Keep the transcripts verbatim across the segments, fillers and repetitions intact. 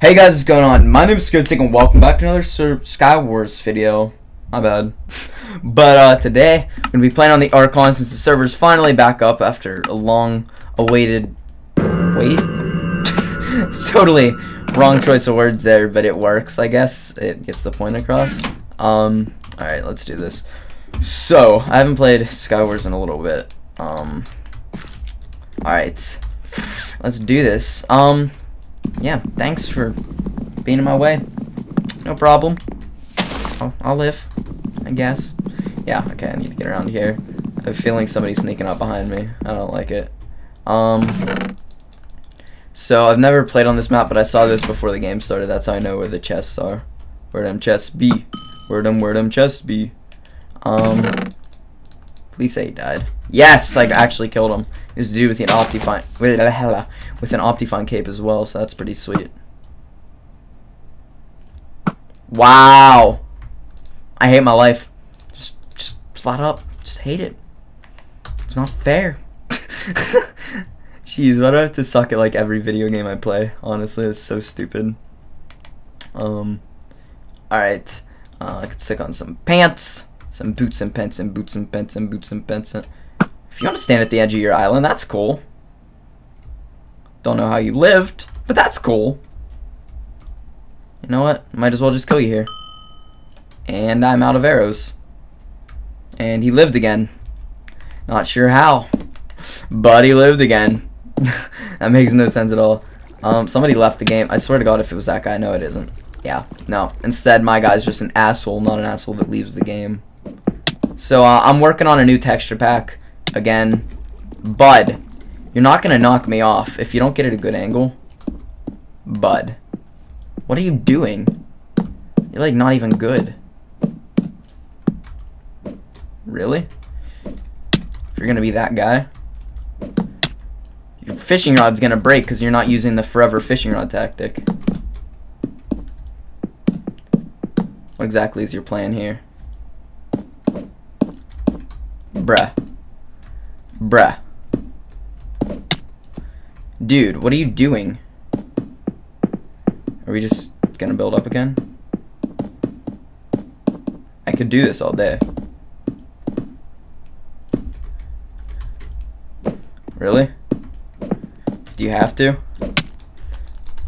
Hey guys, what's going on? My name is Skryptic and welcome back to another SkyWars video. My bad. But uh, today, I'm going to be playing on the Archon since the server's finally back up after a long awaited... Wait? It's totally wrong choice of words there, but it works, I guess. It gets the point across. Um, Alright, let's do this. So, I haven't played SkyWars in a little bit. Um, Alright. Let's do this. Um... Yeah, thanks for being in my way. No problem. I'll, I'll live, I guess. Yeah, okay, I need to get around here. I have a feeling somebody's sneaking up behind me. I don't like it. Um, so, I've never played on this map, but I saw this before the game started. That's how I know where the chests are. Where them chests be? Where them, where them chests be? Um, please say he died. Yes, I actually killed him. It was to do with an Optifine with an Optifine cape as well, so that's pretty sweet. Wow, I hate my life. Just, just flat up, just hate it. It's not fair. Jeez, why do I have to suck at like every video game I play? Honestly, it's so stupid. Um, all right, uh, I could stick on some pants, some boots and pants and boots and pants and boots and pants. And if you want to stand at the edge of your island, that's cool. Don't know how you lived, but that's cool. You know what? Might as well just kill you here. And I'm out of arrows. And he lived again. Not sure how, but he lived again. That makes no sense at all. Um, somebody left the game. I swear to God, if it was that guy, no, it isn't. Yeah, no. Instead, my guy's just an asshole, not an asshole that leaves the game. So uh, I'm working on a new texture pack. Again, bud, you're not gonna knock me off if you don't get at a good angle. Bud, what are you doing? You're like not even good. Really? If you're gonna be that guy, your fishing rod's gonna break because you're not using the forever fishing rod tactic. What exactly is your plan here? Bruh. Bruh. Dude, what are you doing? Are we just gonna build up again? I could do this all day. Really? Do you have to?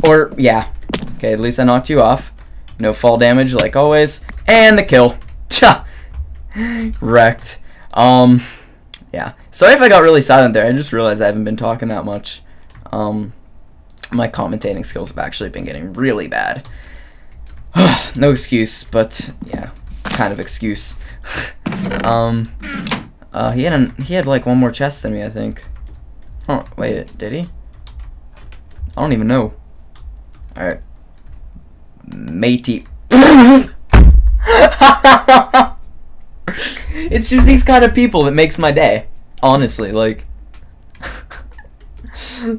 Or, yeah. Okay, at least I knocked you off. No fall damage, like always. And the kill. Tcha! Wrecked. Um... Yeah. Sorry if I got really silent there. I just realized I haven't been talking that much. Um, my commentating skills have actually been getting really bad. No excuse, but yeah, kind of excuse. um, uh, he had an, he had like one more chest than me, I think. Oh wait, did he? I don't even know. All right, matey. It's just these kind of people that makes my day. Honestly, like...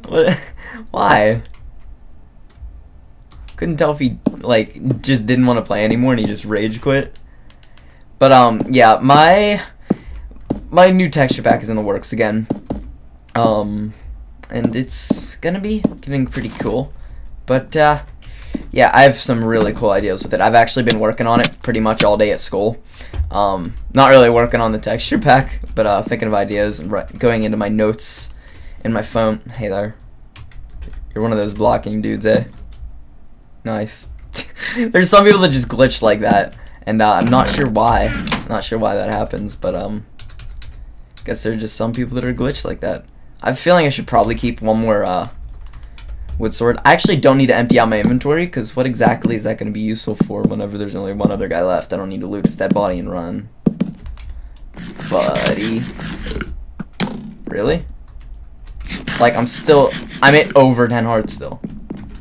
what? Why? Couldn't tell if he, like, just didn't want to play anymore and he just rage quit. But, um, yeah, my... My new texture pack is in the works again. Um, and it's gonna be getting pretty cool. But, uh... yeah, I have some really cool ideas with it. I've actually been working on it pretty much all day at school. Um, not really working on the texture pack, but uh, thinking of ideas and going into my notes in my phone. Hey there. You're one of those blocking dudes, eh? Nice. There's some people that just glitch like that, and uh, I'm not sure why. Not sure why that happens, but um, I guess there are just some people that are glitched like that. I have a feeling I should probably keep one more... Uh, wood sword. I actually don't need to empty out my inventory because what exactly is that going to be useful for whenever there's only one other guy left? I don't need to loot his dead body and run. Buddy. Really? Like, I'm still... I'm at over ten hearts still.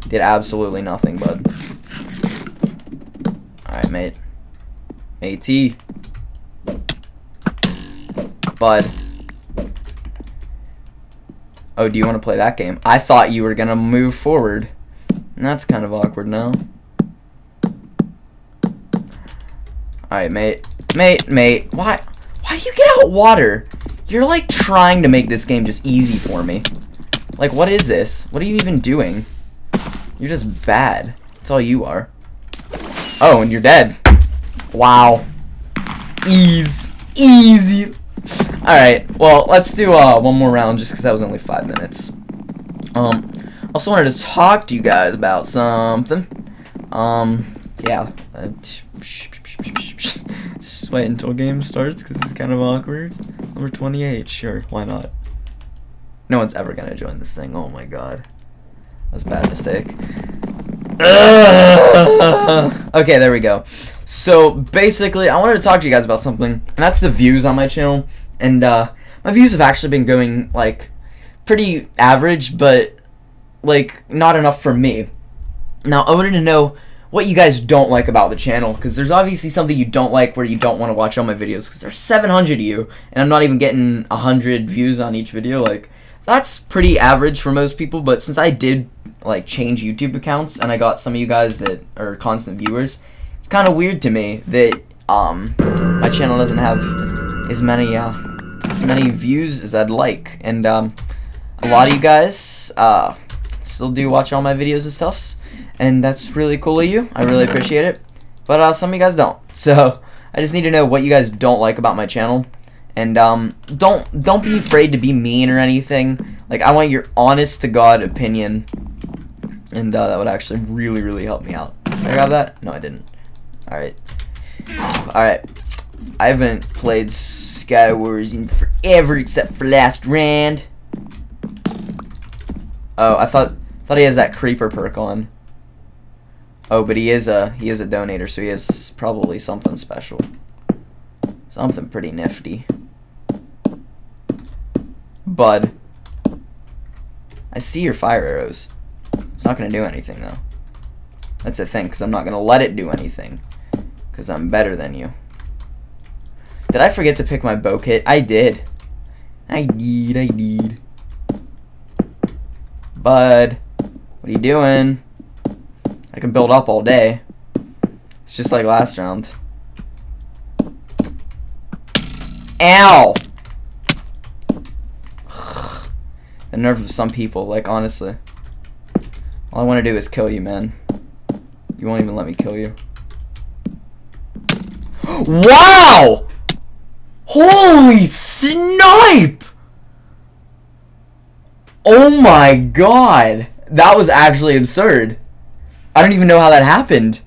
Did absolutely nothing, bud. Alright, mate. Matey. Bud. Oh, do you want to play that game? I thought you were going to move forward. That's kind of awkward now. Alright, mate. Mate, mate. Why? Why do you get out water? You're, like, trying to make this game just easy for me. Like, what is this? What are you even doing? You're just bad. That's all you are. Oh, and you're dead. Wow. Ease. Easy. Alright, well, let's do uh, one more round just because that was only five minutes. Um, also wanted to talk to you guys about something. Um, yeah. Let's just wait until game starts because it's kind of awkward. Number twenty-eight, sure, why not? No one's ever going to join this thing. Oh my god. That's a bad mistake. Ugh. Okay, there we go. So, basically, I wanted to talk to you guys about something, and that's the views on my channel. And, uh, my views have actually been going, like, pretty average, but, like, not enough for me. Now, I wanted to know what you guys don't like about the channel, because there's obviously something you don't like where you don't want to watch all my videos, because there's seven hundred of you, and I'm not even getting one hundred views on each video. Like, that's pretty average for most people, but since I did, like, change YouTube accounts, and I got some of you guys that are constant viewers, it's kind of weird to me that, um, my channel doesn't have as many, uh, as many views as I'd like, and, um, a lot of you guys, uh, still do watch all my videos and stuffs, and that's really cool of you. I really appreciate it, but, uh, some of you guys don't, so I just need to know what you guys don't like about my channel. And um, don't don't be afraid to be mean or anything. Like, I want your honest to God opinion, and uh, that would actually really really help me out. Did I grab that? No, I didn't. All right, all right. I haven't played SkyWars in forever except for last round. Oh, I thought thought he has that creeper perk on. Oh, but he is a he is a donator, so he has probably something special. Something pretty nifty. Bud. I see your fire arrows. It's not going to do anything, though. That's the thing, because I'm not going to let it do anything. Because I'm better than you. Did I forget to pick my bow kit? I did. I did, I did. Bud. What are you doing? I can build up all day. It's just like last round. Ow! The nerve of some people, like, honestly. All I want to do is kill you, man. You won't even let me kill you. Wow! Holy snipe! Oh my god! That was actually absurd. I don't even know how that happened.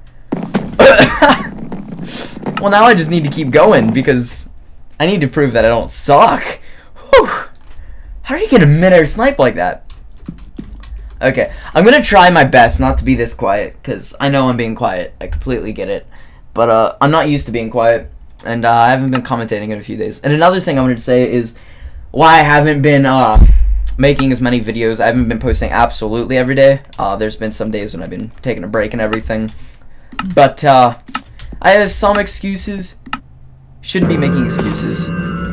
Well, now I just need to keep going, because I need to prove that I don't suck. Whew. How do you get a mid-air snipe like that? Okay, I'm gonna try my best not to be this quiet, because I know I'm being quiet. I completely get it. But uh, I'm not used to being quiet, and uh, I haven't been commentating in a few days. And another thing I wanted to say is why I haven't been uh, making as many videos. I haven't been posting absolutely every day. Uh, there's been some days when I've been taking a break and everything. But uh, I have some excuses. Shouldn't be making excuses,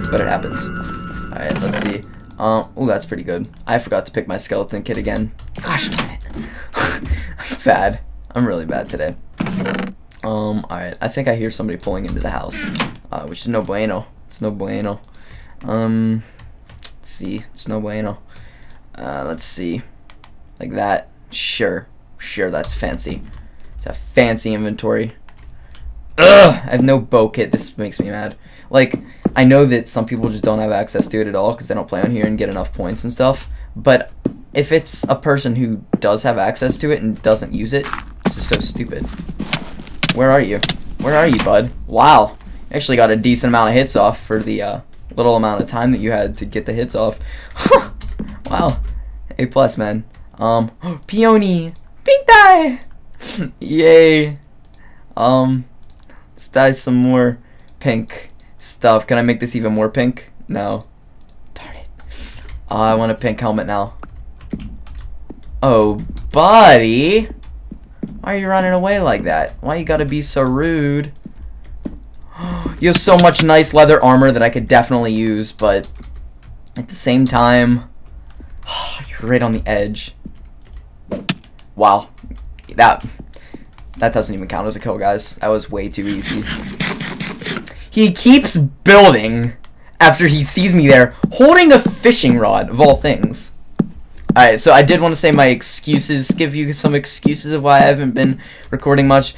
but it happens. Alright, let's see. Uh, oh, that's pretty good. I forgot to pick my skeleton kit again. Gosh darn it. I'm bad. I'm really bad today. Um, alright. I think I hear somebody pulling into the house, uh, which is no bueno. It's no bueno. Um, let's see. It's no bueno. Uh, let's see. Like that. Sure. Sure, that's fancy. It's a fancy inventory. Ugh, I have no bow kit. This makes me mad. Like, I know that some people just don't have access to it at all because they don't play on here and get enough points and stuff, but if it's a person who does have access to it and doesn't use it, it's just so stupid. Where are you? Where are you, bud? Wow. You actually got a decent amount of hits off for the uh, little amount of time that you had to get the hits off. Wow. A plus, man. Um, oh, Peony! Pink dye! Yay. Um... Let's dye some more pink stuff. Can I make this even more pink? No. Darn it. Oh, I want a pink helmet now. Oh, buddy. Why are you running away like that? Why you gotta be so rude? You have so much nice leather armor that I could definitely use, but at the same time, you're right on the edge. Wow. That... That doesn't even count as a kill, guys. That was way too easy. He keeps building after he sees me there, holding a fishing rod, of all things. Alright, so I did want to say my excuses, give you some excuses of why I haven't been recording much.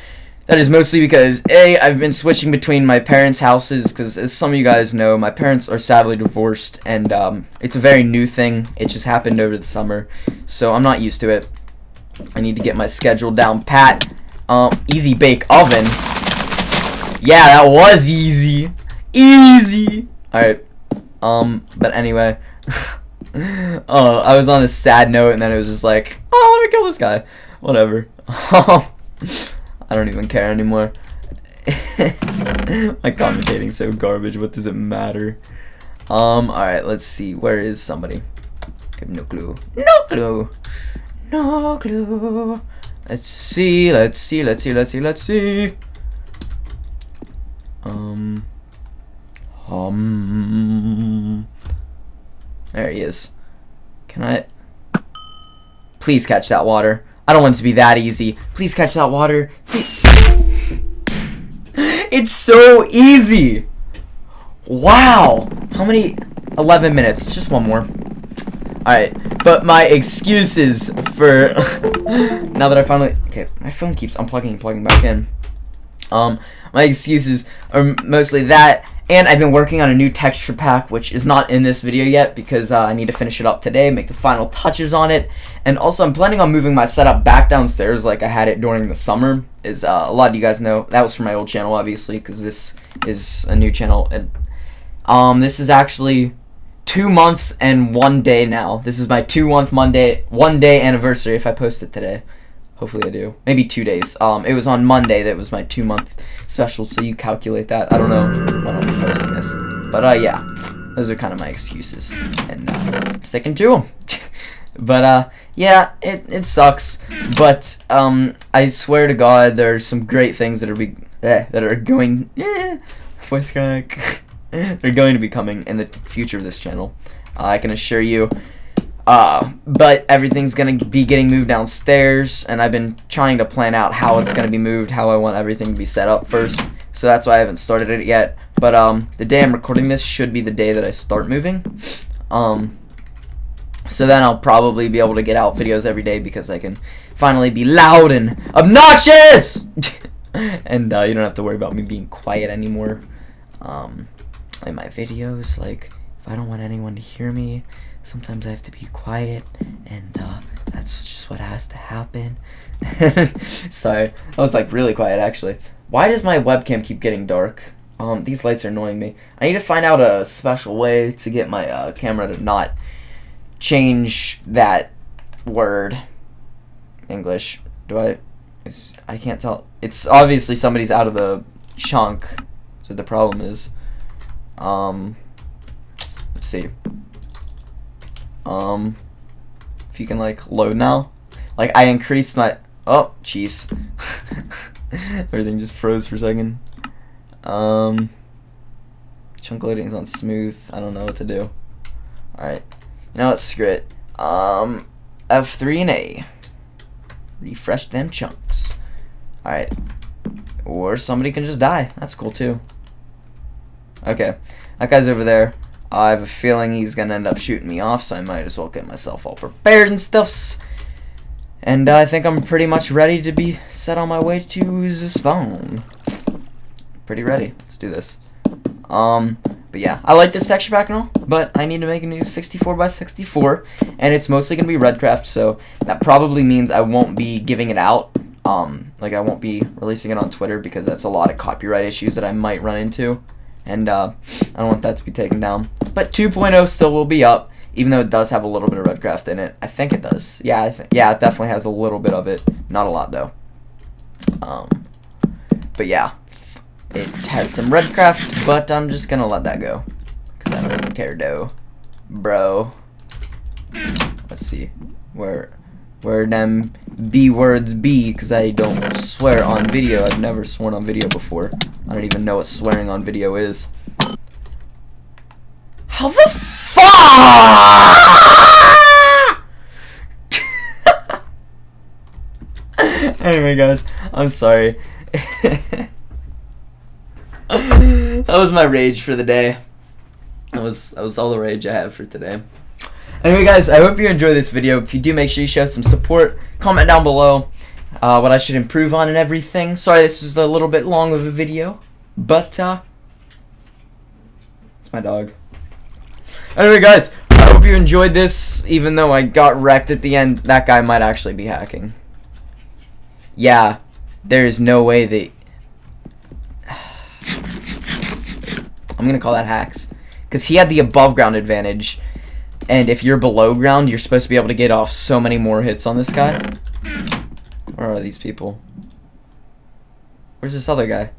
That is mostly because, A, I've been switching between my parents' houses, because as some of you guys know, my parents are sadly divorced, and um, it's a very new thing. It just happened over the summer, so I'm not used to it. I need to get my schedule down pat. Um, easy bake oven. Yeah, that was easy. Easy. Alright, um, but anyway... Oh, I was on a sad note, and then it was just like, oh, let me kill this guy. Whatever. I don't even care anymore. My commentating's so garbage. What does it matter? Um, alright, let's see. Where is somebody? I have no clue. No clue. No clue. Let's see, let's see, let's see, let's see, let's see. Um. Um. There he is. Can I... Please catch that water. I don't want it to be that easy. Please catch that water. Please. It's so easy. Wow. How many... eleven minutes. Just one more. Alright. But my excuses for... Now that I finally... Okay. My phone keeps unplugging and plugging back in. Um, my excuses are mostly that... And I've been working on a new texture pack, which is not in this video yet because uh, I need to finish it up today, make the final touches on it. And also, I'm planning on moving my setup back downstairs like I had it during the summer. As uh, a lot of you guys know, that was from my old channel, obviously, because this is a new channel. And um, this is actually two months and one day now. This is my two-month Monday, one-day anniversary if I post it today. Hopefully I do. Maybe two days. Um, it was on Monday that was my two-month special, so you calculate that. I don't know when I'll be posting this. But, uh, yeah. Those are kind of my excuses. And, uh, I'm sticking to them. But, uh, yeah, it, it sucks. But, um, I swear to God, there are some great things that are be eh, that are going... Eh, voice crack. They're going to be coming in the future of this channel. Uh, I can assure you. Uh, but everything's gonna be getting moved downstairs, and I've been trying to plan out how it's gonna be moved, how I want everything to be set up first, so that's why I haven't started it yet. But, um, the day I'm recording this should be the day that I start moving, um, so then I'll probably be able to get out videos every day because I can finally be loud and obnoxious! And, uh, you don't have to worry about me being quiet anymore, um, in my videos, like, if I don't want anyone to hear me, sometimes I have to be quiet, and uh, that's just what has to happen. Sorry, I was like really quiet actually. Why does my webcam keep getting dark? Um, these lights are annoying me. I need to find out a special way to get my uh, camera to not change that word. English. Do I? It's, I can't tell. It's obviously somebody's out of the chunk. That's what the problem is. Um, let's see. Um, if you can, like, load now. Like, I increased my... Oh, jeez. Everything just froze for a second. Um, chunk loading is on smooth. I don't know what to do. Alright. You know what? Screw it. Um, F three and A. Refresh them chunks. Alright. Or somebody can just die. That's cool, too. Okay. That guy's over there. I have a feeling he's going to end up shooting me off, so I might as well get myself all prepared and stuffs. And uh, I think I'm pretty much ready to be set on my way to the spawn. Pretty ready. Let's do this. Um, but yeah, I like this texture pack and all, but I need to make a new sixty-four by sixty-four, and it's mostly going to be Redcraft, so that probably means I won't be giving it out. Um, like, I won't be releasing it on Twitter because that's a lot of copyright issues that I might run into. And uh, I don't want that to be taken down. But two point oh still will be up, even though it does have a little bit of Redcraft in it. I think it does. Yeah, I th yeah, it definitely has a little bit of it. Not a lot, though. Um, but yeah, it has some Redcraft, but I'm just going to let that go. Because I don't really care, though. Bro. Let's see. Where where them B words be, because I don't swear on video. I've never sworn on video before. I don't even know what swearing on video is. How the fuck? Anyway, guys, I'm sorry. That was my rage for the day. That was that was all the rage I had for today. Anyway guys, I hope you enjoy this video. If you do, make sure you show some support. Comment down below uh, what I should improve on and everything. Sorry this was a little bit long of a video, but uh, it's my dog. Anyway guys, I hope you enjoyed this, even though I got wrecked at the end. That guy might actually be hacking. Yeah, there is no way that... I'm gonna call that hacks. Because he had the above ground advantage. And if you're below ground, you're supposed to be able to get off so many more hits on this guy. Where are these people? Where's this other guy?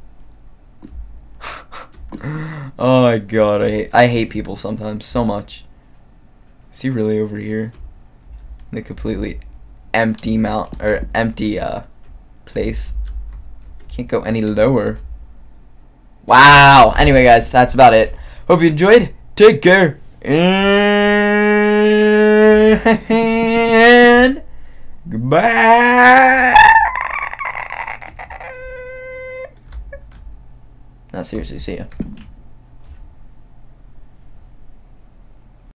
Oh my god, I hate, I hate people sometimes so much. Is he really over here? In the completely empty mount or empty uh place. Can't go any lower. Wow. Anyway guys, that's about it. Hope you enjoyed. Take care. And goodbye. No, seriously, see ya.